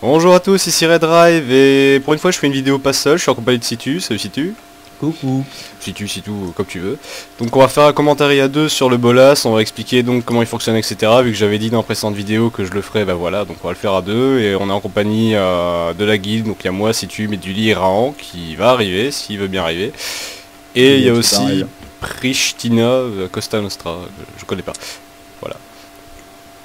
Bonjour à tous, ici Redrive et pour une fois je fais une vidéo pas seul, je suis en compagnie de Situ, salut Situ. Coucou. Situ, comme tu veux. Donc on va faire un commentaire à deux sur le bolas, on va expliquer donc comment il fonctionne, etc. Vu que j'avais dit dans la précédente vidéo que je le ferais, bah voilà, donc on va le faire à deux et on est en compagnie de la guilde, donc il y a moi, Situ, Méduli Raan qui va arriver, s'il veut bien arriver. Et il y a aussi Pristinov, Costa Nostra, je connais pas. Voilà.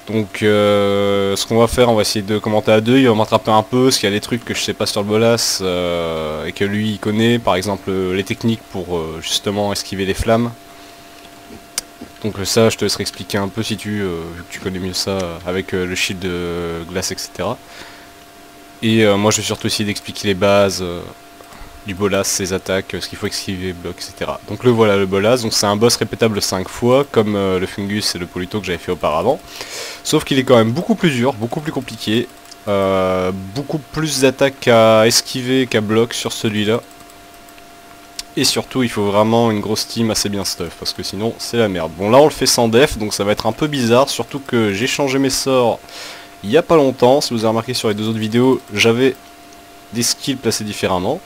Donc ce qu'on va faire, on va essayer de commenter à deux, il va me rattraper un peu, parce qu'il y a des trucs que je sais pas sur le bolas, et que lui il connaît, par exemple les techniques pour justement esquiver les flammes. Donc ça je te laisserai expliquer un peu si tu, vu que tu connais mieux ça, avec le shield de glace, etc. Et moi je vais surtout essayer d'expliquer les bases du bolas, ses attaques, ce qu'il faut esquiver, bloc, etc. Donc le voilà le bolas, donc c'est un boss répétable 5 fois, comme le fungus et le polito que j'avais fait auparavant. Sauf qu'il est quand même beaucoup plus dur, beaucoup plus compliqué, beaucoup plus d'attaques à esquiver qu'à bloc sur celui-là. Et surtout il faut vraiment une grosse team assez bien stuff, parce que sinon c'est la merde. Bon là on le fait sans def, donc ça va être un peu bizarre, surtout que j'ai changé mes sorts il n'y a pas longtemps. Si vous avez remarqué sur les deux autres vidéos, j'avais des skills placés différemment.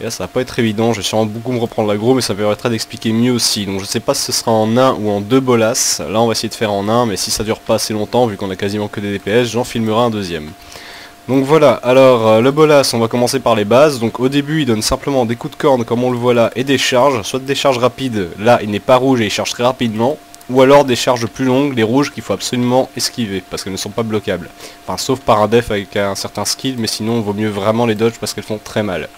Et là ça va pas être évident, je vais sûrement beaucoup me reprendre l'aggro, mais ça permettra d'expliquer mieux aussi. Donc je sais pas si ce sera en 1 ou en 2 bolas, là on va essayer de faire en 1, mais si ça dure pas assez longtemps, vu qu'on a quasiment que des DPS, j'en filmerai un deuxième. Donc voilà, alors le bolas, on va commencer par les bases. Donc au début il donne simplement des coups de corne comme on le voit là, et des charges, soit des charges rapides, là il n'est pas rouge et il charge très rapidement, ou alors des charges plus longues, les rouges qu'il faut absolument esquiver, parce qu'elles ne sont pas bloquables. Enfin sauf par un def avec un certain skill, mais sinon on vaut mieux vraiment les dodge parce qu'elles font très mal.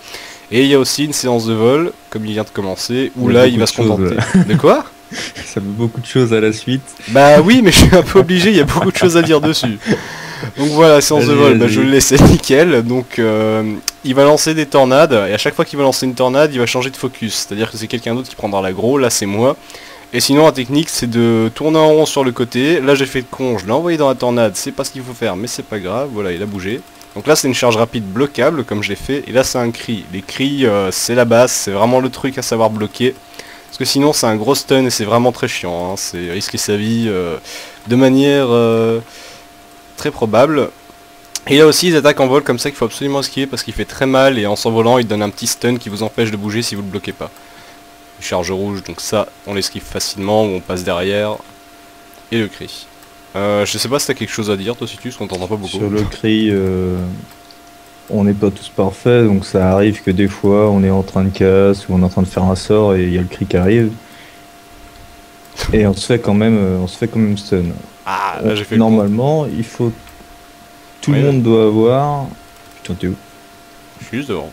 Et il y a aussi une séance de vol, comme il vient de commencer, où là il va se contenter. De quoi? Ça fait beaucoup de choses à la suite. Bah oui, mais je suis un peu obligé, il y a beaucoup de choses à dire dessus. Donc voilà, séance de vol, bah, je le laissais nickel. Donc il va lancer des tornades, et à chaque fois qu'il va lancer une tornade, il va changer de focus. C'est-à-dire que c'est quelqu'un d'autre qui prendra l'aggro, là c'est moi. Et sinon la technique c'est de tourner en rond sur le côté. Là j'ai fait le con, je l'ai envoyé dans la tornade, c'est pas ce qu'il faut faire, mais c'est pas grave, voilà il a bougé. Donc là c'est une charge rapide bloquable comme je l'ai fait, et là c'est un cri. Les cris c'est la base, c'est vraiment le truc à savoir bloquer. Parce que sinon c'est un gros stun et c'est vraiment très chiant, hein. C'est risquer sa vie de manière très probable. Et là aussi ils attaquent en vol comme ça qu'il faut absolument esquiver parce qu'il fait très mal, et en s'envolant il donne un petit stun qui vous empêche de bouger si vous le bloquez pas. Une charge rouge, donc ça on l'esquive facilement, ou on passe derrière. Et le cri. Je sais pas si t'as quelque chose à dire toi Situ, parce qu'on t'entend pas beaucoup. Sur le cri, on n'est pas tous parfaits, donc ça arrive que des fois on est en train de casse ou on est en train de faire un sort et il y a le cri qui arrive. Et on se fait quand même stun. Ah, là j'ai fait normalement, le il faut... Tout ouais, le monde là. Doit avoir... Putain t'es où? Je suis juste devant.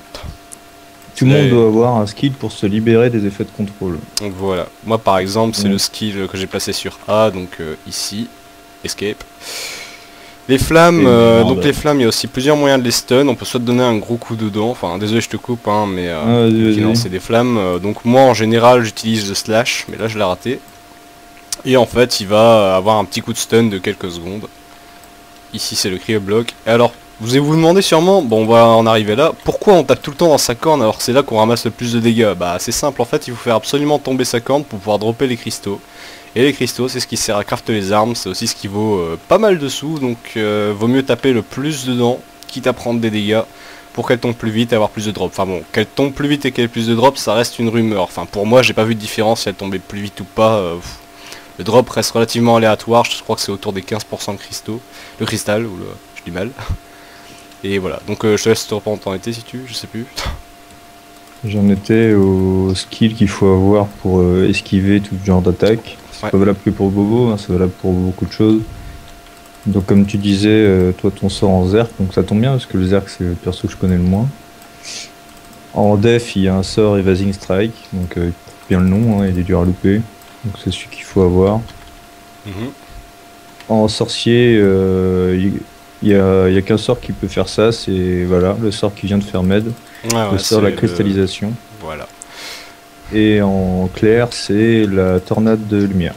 Tout le monde doit avoir un skill pour se libérer des effets de contrôle. Donc voilà, moi par exemple c'est le skill que j'ai placé sur A, donc ici, escape. Les flammes, donc les flammes il y a aussi plusieurs moyens de les stun, on peut soit te donner un gros coup dedans, enfin désolé je te coupe hein, mais c'est des flammes, donc moi en général j'utilise le slash, mais là je l'ai raté. Et en fait il va avoir un petit coup de stun de quelques secondes. Ici c'est le cri au bloc, et alors... Vous allez vous demander sûrement, bon on va en arriver là, pourquoi on tape tout le temps dans sa corne alors c'est là qu'on ramasse le plus de dégâts? Bah c'est simple en fait, il faut faire absolument tomber sa corne pour pouvoir dropper les cristaux. Et les cristaux c'est ce qui sert à crafter les armes, c'est aussi ce qui vaut pas mal de sous, donc vaut mieux taper le plus dedans, quitte à prendre des dégâts, pour qu'elle tombe plus vite et avoir plus de drops. Enfin bon, qu'elle tombe plus vite et qu'elle ait plus de drops, ça reste une rumeur. Enfin pour moi j'ai pas vu de différence si elle tombait plus vite ou pas. Le drop reste relativement aléatoire, je crois que c'est autour des 15% de cristaux. Le cristal, ou le... je dis mal. Et voilà, donc je te laisse te reprendre, t'en étais si tu, je sais plus. J'en étais au skill qu'il faut avoir pour esquiver tout genre d'attaque. C'est ouais. Pas valable que pour Bobo, hein, c'est valable pour beaucoup de choses. Donc comme tu disais, toi ton sort en Zerk, donc ça tombe bien parce que le Zerk c'est le perso que je connais le moins. En def il y a un sort Evasing Strike, donc bien le nom, hein, il est dur à louper. Donc c'est celui qu'il faut avoir. En sorcier, il n'y a qu'un sort qui peut faire ça, c'est voilà, le sort qui vient de faire Med, le sort de la cristallisation. Voilà. Et en clair, c'est la tornade de lumière.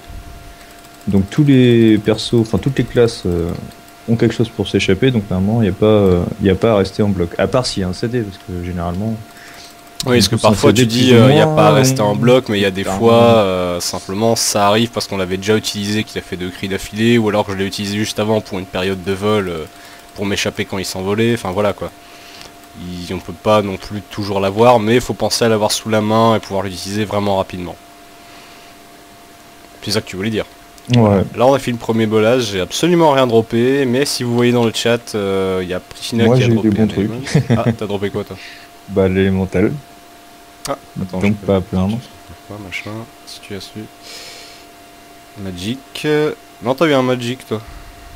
Donc tous les persos, enfin toutes les classes ont quelque chose pour s'échapper, donc normalement il n'y a pas à rester en bloc. À part s'il y a un CD, parce que généralement... Oui, parce que parfois tu dis il n'y a pas à rester en bloc, mais il y a des fois simplement ça arrive parce qu'on l'avait déjà utilisé, qu'il a fait 2 cris d'affilée, ou alors que je l'ai utilisé juste avant pour une période de vol pour m'échapper quand il s'envolait, enfin voilà quoi. On peut pas non plus toujours l'avoir, mais il faut penser à l'avoir sous la main et pouvoir l'utiliser vraiment rapidement. C'est ça que tu voulais dire. Ouais. Là on a fait le premier bolage, j'ai absolument rien droppé, mais si vous voyez dans le chat, il y a Pristina qui a droppé des bons trucs. Ah, t'as droppé quoi toi? Bah l'élémental. Ah, attends, donc pas à plaindre. Machin, si tu as su. Magic. Non, t'as eu un Magic toi.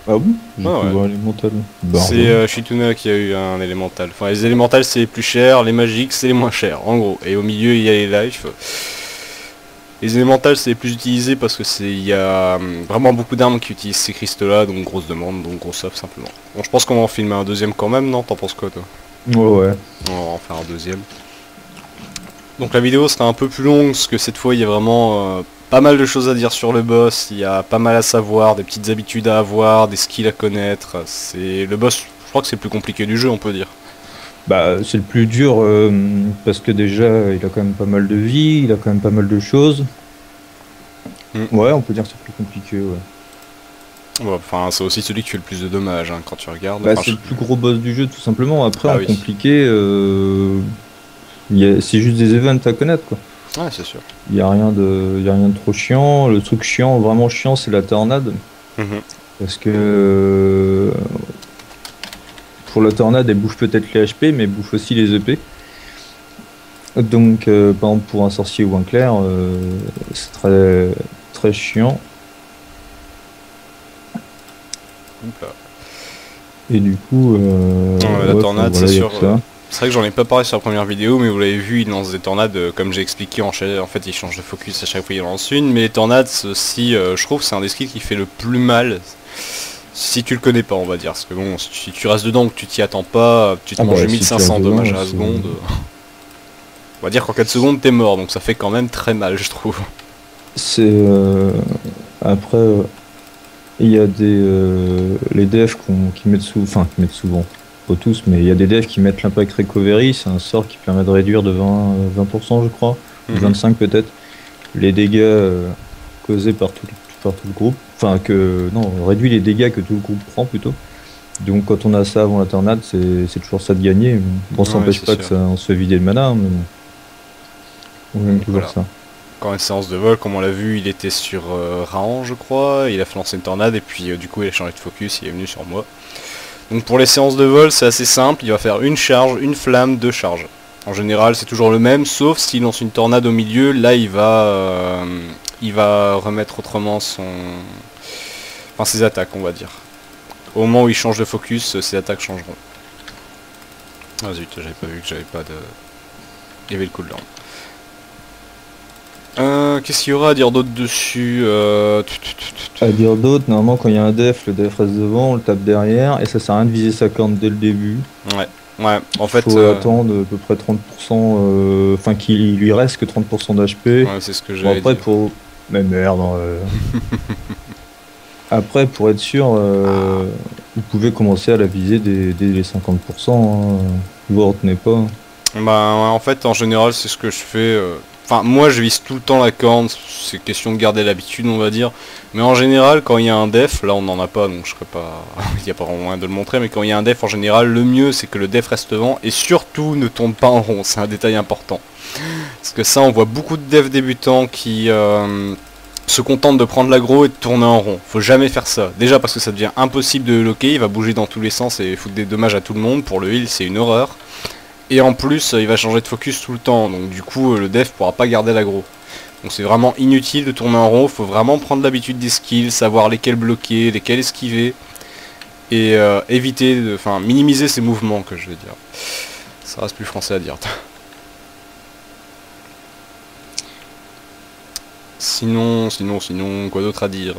Ah oui, j'ai élémental. C'est Chituna qui a eu un élémental. Enfin les élémentales c'est les plus chers, les magiques c'est les moins chers, en gros. Et au milieu il y a les life. Les élémentales c'est les plus utilisés parce que c'est il y a vraiment beaucoup d'armes qui utilisent ces cristaux là, donc grosse demande, donc gros stuff simplement. Bon je pense qu'on va en filmer un deuxième quand même, non? T'en penses quoi toi? Ouais ouais. On va en faire un deuxième. Donc la vidéo sera un peu plus longue parce que cette fois il y a vraiment pas mal de choses à dire sur le boss, il y a pas mal à savoir, des petites habitudes à avoir, des skills à connaître. C'est le boss, je crois que c'est le plus compliqué du jeu on peut dire. Bah c'est le plus dur parce que déjà il a quand même pas mal de vie, il a quand même pas mal de choses. Mmh. Ouais on peut dire que c'est le plus compliqué ouais. Enfin ouais, c'est aussi celui qui fait le plus de dommages hein, quand tu regardes. Bah, c'est le plus gros boss du jeu tout simplement, après en compliqué c'est juste des events à connaître quoi. Ouais c'est sûr. Il n'y a rien de trop chiant. Le truc chiant, vraiment chiant, c'est la tornade. Mmh. Parce que pour la tornade, elle bouffe peut-être les HP, mais elle bouffe aussi les EP. Donc par exemple pour un sorcier ou un clerc, c'est très très chiant. Oupla. Et du coup, la tornade voilà, c'est sûr. C'est vrai que j'en ai pas parlé sur la première vidéo, mais vous l'avez vu, il lance des tornades, comme j'ai expliqué, en fait il change de focus à chaque fois il lance une, mais les tornades, si je trouve, c'est un des skills qui fait le plus mal, si tu le connais pas, on va dire, parce que bon, si tu restes dedans, que tu t'y attends pas, tu te manges 1500 dommages à la seconde, on va dire qu'en 4 secondes t'es mort, donc ça fait quand même très mal, je trouve. C'est... Après, il y a des... les devs qui mettent souvent... Enfin, qui mettent souvent... Pas tous, mais il y a des devs qui mettent l'impact recovery, c'est un sort qui permet de réduire de 20% je crois, ou 25 peut-être, les dégâts causés par tout le groupe, enfin que, non, on réduit les dégâts que tout le groupe prend plutôt, donc quand on a ça avant la tornade, c'est toujours ça de gagner, bon ça n'empêche pas que ça, on se fait vider le mana, hein, mais bon, on aime toujours ça. Quand une séance de vol, comme on l'a vu, il était sur Raon je crois, il a lancé une tornade et puis du coup il a changé de focus, il est venu sur moi. Donc pour les séances de vol c'est assez simple, il va faire une charge, une flamme, deux charges. En général c'est toujours le même, sauf s'il lance une tornade au milieu, là il va remettre autrement ses attaques on va dire. Au moment où il change de focus, ses attaques changeront. Ah zut, j'avais pas vu que j'avais pas de... Il y avait le cooldown. Qu'est-ce qu'il y aura à dire d'autre dessus À dire d'autre, normalement quand il y a un def, le def reste devant, on le tape derrière, et ça sert à rien de viser sa corne dès le début. Ouais, ouais, en fait... Il faut attendre à peu près 30%, enfin qu'il lui reste que 30% d'HP. Ouais, c'est ce que j'avais dit. Pour... Mais merde... Après, pour être sûr, vous pouvez commencer à la viser dès les 50%, vous ne retenez pas. Bah, en fait, en général, c'est ce que je fais... Enfin, moi je vise tout le temps la corne, c'est question de garder l'habitude on va dire. Mais en général, quand il y a un def, là on n'en a pas donc je serais pas... il n'y a pas vraiment moyen de le montrer, mais quand il y a un def en général, le mieux c'est que le def reste devant et surtout ne tourne pas en rond, c'est un détail important. Parce que ça, on voit beaucoup de devs débutants qui se contentent de prendre l'aggro et de tourner en rond. Faut jamais faire ça. Déjà parce que ça devient impossible de loquer, il va bouger dans tous les sens et foutre des dommages à tout le monde. Pour le heal, c'est une horreur. Et en plus il va changer de focus tout le temps, donc du coup le def pourra pas garder l'aggro. Donc c'est vraiment inutile de tourner en rond, faut vraiment prendre l'habitude des skills, savoir lesquels bloquer, lesquels esquiver, et éviter, enfin minimiser ses mouvements que je vais dire. Ça reste plus français à dire. Sinon, quoi d'autre à dire?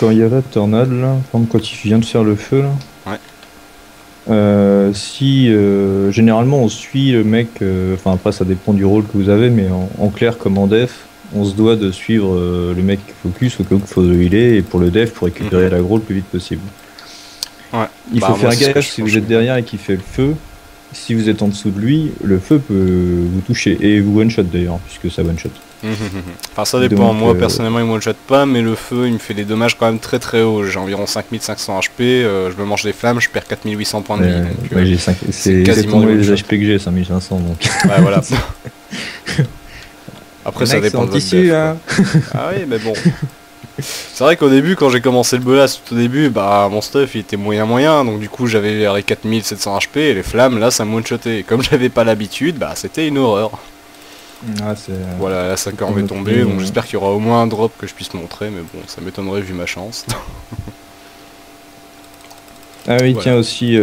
Quand il y a la tornade là, par exemple quand il vient de faire le feu là. Ouais. Généralement on suit le mec, enfin après ça dépend du rôle que vous avez, mais en clair comme en def, on se doit de suivre le mec qui focus au cas où il faut le healer, et pour le def pour récupérer l'aggro le plus vite possible. Ouais. Il faut faire gaffe si vous êtes derrière et qu'il fait le feu, si vous êtes en dessous de lui, le feu peut vous toucher, et vous one-shot d'ailleurs, puisque ça one-shot. Enfin ça dépend, donc, moi personnellement il me one-shot pas, mais le feu il me fait des dommages quand même très très hauts. J'ai environ 5500 HP, je me mange des flammes, je perds 4800 points de vie. Ouais, c'est quasiment les HP que j'ai, 5500 donc. Ouais voilà. Après ça dépend de tissu, def, hein. Ah oui mais bon. C'est vrai qu'au début quand j'ai commencé le bolas tout au début, bah mon stuff il était moyen, donc du coup j'avais 4700 HP et les flammes là ça me one-shotait. Et comme j'avais pas l'habitude, bah c'était une horreur. Ah, voilà, la 5 heures m'est tombée, donc j'espère qu'il y aura au moins un drop que je puisse montrer, mais bon, ça m'étonnerait vu ma chance. Ah oui, voilà. Tiens aussi,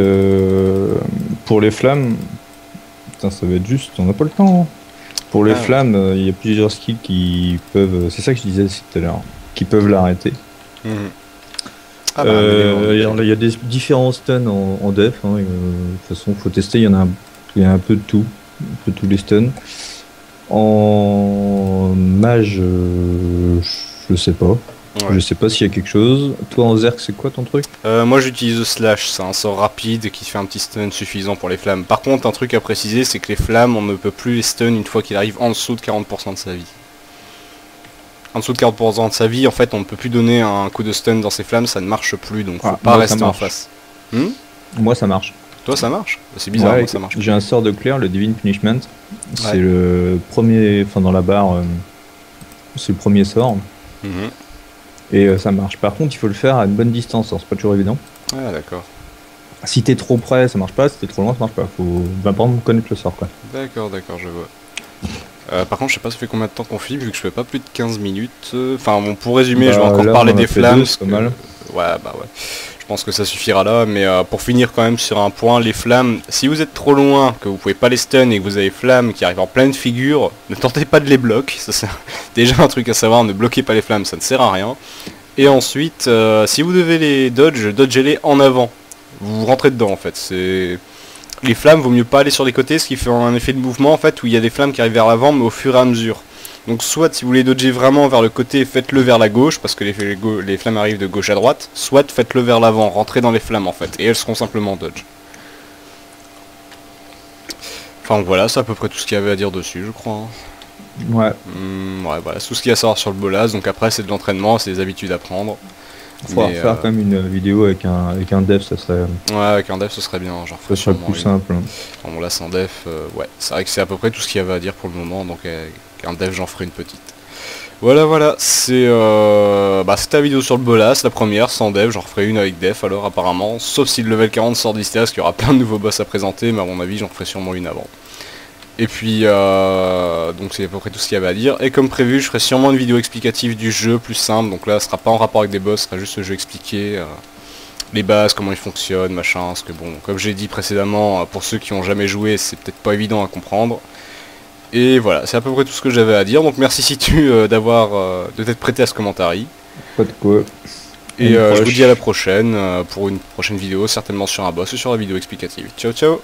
pour les flammes, putain, ça va être juste, on n'a pas le temps. Hein. Pour les flammes, il y a plusieurs skills qui peuvent, c'est ça que je disais tout à l'heure, qui peuvent l'arrêter. Il y a des différents stuns en def, hein, de toute façon, faut tester, il y a un peu de tout, un peu tous les stuns. En mage, je sais pas. Ouais. Je sais pas s'il y a quelque chose. Toi en Zerk, c'est quoi ton truc? Moi j'utilise le slash, c'est un sort rapide qui fait un petit stun suffisant pour les flammes. Par contre, un truc à préciser, c'est que les flammes, on ne peut plus les stun une fois qu'il arrive en dessous de 40% de sa vie. En dessous de 40% de sa vie, en fait, on ne peut plus donner un coup de stun dans ces flammes, ça ne marche plus, donc faut pas rester en face. Moi ça marche. Toi ça marche? C'est bizarre, ouais, moi, ça marche. J'ai un sort de clair, le Divine Punishment. C'est le premier, enfin dans la barre, c'est le premier sort. Et ça marche. Par contre, il faut le faire à une bonne distance, c'est pas toujours évident. Ah d'accord. Si t'es trop près, ça marche pas, si t'es trop loin, ça marche pas. Faut apprendre à connaître le sort quoi. D'accord, d'accord, je vois. Par contre, je sais pas ça fait combien de temps qu'on filme, vu que je fais pas plus de 15 minutes. Enfin bon, pour résumer, je vais encore parler des flammes. Deux, que... mal. Ouais, bah ouais. Je pense que ça suffira là, mais pour finir quand même sur un point, les flammes, si vous êtes trop loin, que vous pouvez pas les stun et que vous avez flammes qui arrivent en pleine figure, ne tentez pas de les bloquer, ça c'est déjà un truc à savoir, ne bloquez pas les flammes, ça ne sert à rien. Et ensuite, si vous devez les dodge, dodgez-les en avant, vous rentrez dedans en fait, c'est... Les flammes, vaut mieux pas aller sur les côtés, ce qui fait un effet de mouvement en fait, où il y a des flammes qui arrivent vers l'avant, mais au fur et à mesure. Donc soit si vous voulez dodger vraiment vers le côté, faites-le vers la gauche, parce que les flammes arrivent de gauche à droite, soit faites-le vers l'avant, rentrez dans les flammes en fait, et elles seront simplement dodge. Enfin voilà, c'est à peu près tout ce qu'il y avait à dire dessus, je crois. Hein. Ouais. Ouais, voilà, tout ce qu'il y a à savoir sur le bolas, donc après c'est de l'entraînement, c'est des habitudes à prendre. Il faudra faire quand même une vidéo avec un dev, ça serait... Ouais, avec un dev, ce serait bien, genre... Ça serait plus simple. Enfin, bon là, sans dev, ouais, c'est vrai que c'est à peu près tout ce qu'il y avait à dire pour le moment, donc... un dev j'en ferai une petite. Voilà voilà, c'est ta vidéo sur le bolas, la première sans dev, j'en referai une avec dev alors apparemment, sauf si le level 40 sort d'ici là, qu'il y aura plein de nouveaux boss à présenter, mais à mon avis j'en ferai sûrement une avant. Et puis donc c'est à peu près tout ce qu'il y avait à dire, et comme prévu je ferai sûrement une vidéo explicative du jeu plus simple, donc là ce sera pas en rapport avec des boss, ce sera juste le jeu expliqué, les bases, comment ils fonctionnent, machin, parce que bon, comme j'ai dit précédemment, pour ceux qui ont jamais joué c'est peut-être pas évident à comprendre. Et voilà, c'est à peu près tout ce que j'avais à dire. Donc merci Situ de t'être prêté à ce commentaire. Pas de quoi. Et je vous dis à la prochaine pour une prochaine vidéo, certainement sur un boss ou sur la vidéo explicative. Ciao ciao.